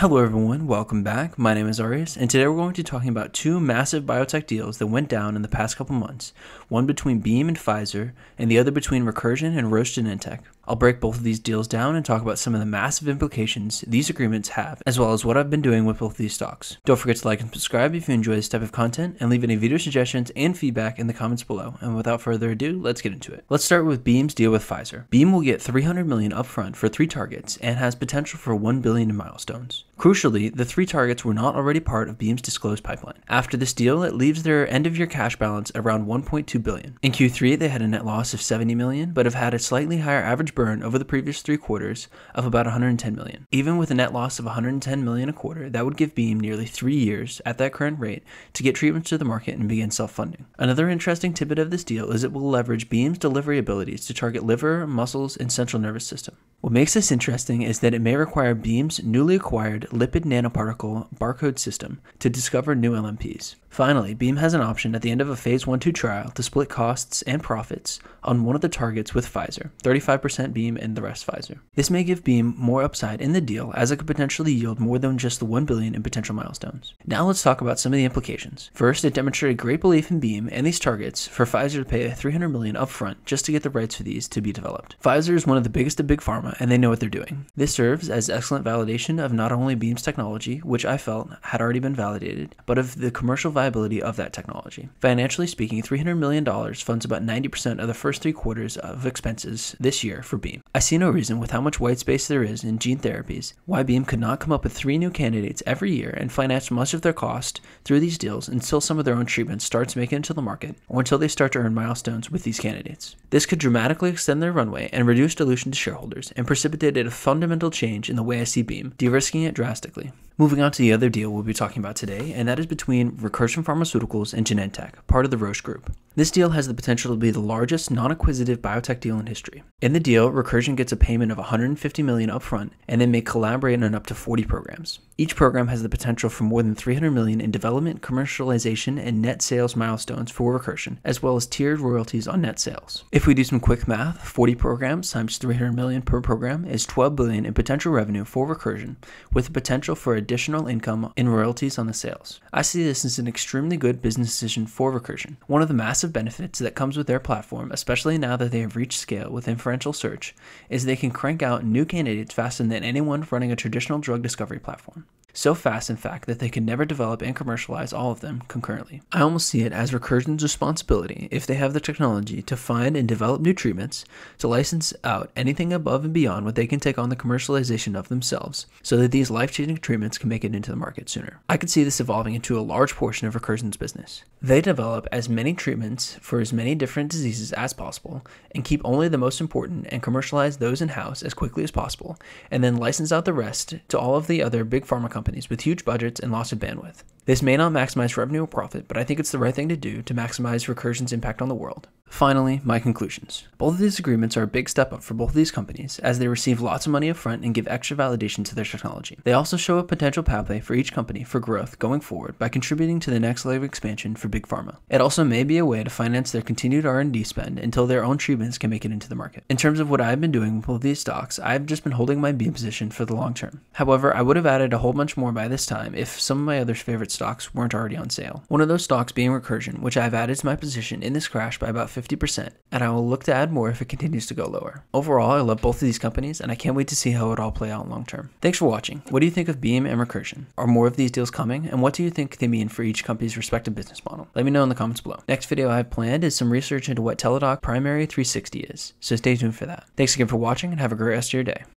Hello everyone, welcome back. My name is Arius, and today we're going to be talking about two massive biotech deals that went down in the past couple months, one between Beam and Pfizer, and the other between Recursion and Roche Genentech. I'll break both of these deals down and talk about some of the massive implications these agreements have, as well as what I've been doing with both of these stocks. Don't forget to like and subscribe if you enjoy this type of content, and leave any video suggestions and feedback in the comments below. And without further ado, let's get into it. Let's start with Beam's deal with Pfizer. Beam will get $300 million upfront for three targets and has potential for $1 billion in milestones. Crucially, the three targets were not already part of Beam's disclosed pipeline. After this deal, it leaves their end-of-year cash balance around $1.2 billion. In Q3, they had a net loss of $70 million, but have had a slightly higher average burn over the previous three quarters of about $110 million. Even with a net loss of $110 million a quarter, that would give Beam nearly 3 years at that current rate to get treatments to the market and begin self-funding. Another interesting tidbit of this deal is it will leverage Beam's delivery abilities to target liver, muscles, and central nervous system. What makes this interesting is that it may require Beam's newly acquired Lipid nanoparticle barcode system to discover new LMPs. Finally, Beam has an option at the end of a phase 1-2 trial to split costs and profits on one of the targets with Pfizer, 35% Beam and the rest Pfizer. This may give Beam more upside in the deal, as it could potentially yield more than just the $1 billion in potential milestones. Now let's talk about some of the implications. First, it demonstrated great belief in Beam and these targets for Pfizer to pay $300 million upfront just to get the rights for these to be developed. Pfizer is one of the biggest of big pharma, and they know what they're doing. This serves as excellent validation of not only Beam's technology, which I felt had already been validated, but of the commercial viability of that technology. Financially speaking, $300 million funds about 90% of the first three quarters of expenses this year for Beam. I see no reason, with how much white space there is in gene therapies, why Beam could not come up with 3 new candidates every year and finance much of their cost through these deals until some of their own treatment starts making it to the market, or until they start to earn milestones with these candidates. This could dramatically extend their runway and reduce dilution to shareholders, and precipitated a fundamental change in the way I see Beam, de-risking it drastically. Moving on to the other deal we'll be talking about today, and that is between Recursion Pharmaceuticals and Genentech, part of the Roche Group. This deal has the potential to be the largest non-acquisitive biotech deal in history. In the deal, Recursion gets a payment of $150 million upfront, and they may collaborate on up to 40 programs. Each program has the potential for more than $300 million in development, commercialization, and net sales milestones for Recursion, as well as tiered royalties on net sales. If we do some quick math, 40 programs times $300 million per program is $12 billion in potential revenue for Recursion, with the potential for additional income in royalties on the sales. I see this as an extremely good business decision for Recursion. One of the massive benefits that comes with their platform, especially now that they have reached scale with inferential search, is they can crank out new candidates faster than anyone running a traditional drug discovery platform. So fast, in fact, that they can never develop and commercialize all of them concurrently. I almost see it as Recursion's responsibility, if they have the technology, to find and develop new treatments, to license out anything above and beyond what they can take on the commercialization of themselves, so that these life-changing treatments can make it into the market sooner. I could see this evolving into a large portion of Recursion's business. They develop as many treatments for as many different diseases as possible, and keep only the most important and commercialize those in-house as quickly as possible, and then license out the rest to all of the other big pharma companies with huge budgets and lots of bandwidth. This may not maximize revenue or profit, but I think it's the right thing to do to maximize Recursion's impact on the world. Finally, my conclusions. Both of these agreements are a big step up for both of these companies, as they receive lots of money upfront and give extra validation to their technology. They also show a potential pathway for each company for growth going forward by contributing to the next leg of expansion for big pharma. It also may be a way to finance their continued R&D spend until their own treatments can make it into the market. In terms of what I've been doing with both of these stocks, I've just been holding my Beam position for the long term. However, I would have added a whole bunch more by this time if some of my other favorite stocks weren't already on sale. One of those stocks being Recursion, which I've added to my position in this crash by about 50%, and I will look to add more if it continues to go lower. Overall, I love both of these companies, and I can't wait to see how it all play out long term. Thanks for watching. What do you think of Beam and Recursion? Are more of these deals coming, and what do you think they mean for each company's respective business model? Let me know in the comments below. Next video I have planned is some research into what Teladoc Primary 360 is, so stay tuned for that. Thanks again for watching, and have a great rest of your day.